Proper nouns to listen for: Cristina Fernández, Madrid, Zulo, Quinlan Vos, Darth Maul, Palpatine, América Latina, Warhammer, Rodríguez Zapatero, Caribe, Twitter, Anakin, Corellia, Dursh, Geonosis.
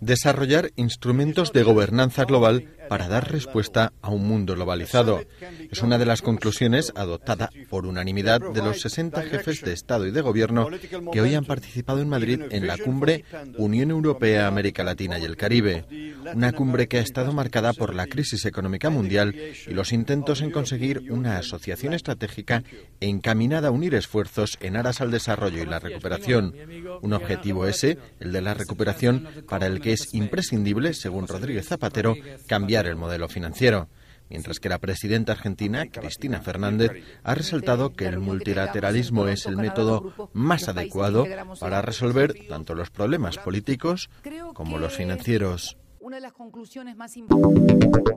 Desarrollar instrumentos de gobernanza global para dar respuesta a un mundo globalizado. Es una de las conclusiones adoptada por unanimidad de los 60 jefes de Estado y de Gobierno que hoy han participado en Madrid en la cumbre Unión Europea, América Latina y el Caribe. Una cumbre que ha estado marcada por la crisis económica mundial y los intentos en conseguir una asociación estratégica encaminada a unir esfuerzos en aras al desarrollo y la recuperación. Un objetivo ese, el de la recuperación, para el que es imprescindible, según Rodríguez Zapatero, cambiar el modelo financiero. Mientras que la presidenta argentina, Cristina Fernández, ha resaltado que el multilateralismo es el método más adecuado para resolver tanto los problemas políticos como los financieros. Una de las conclusiones más importantes.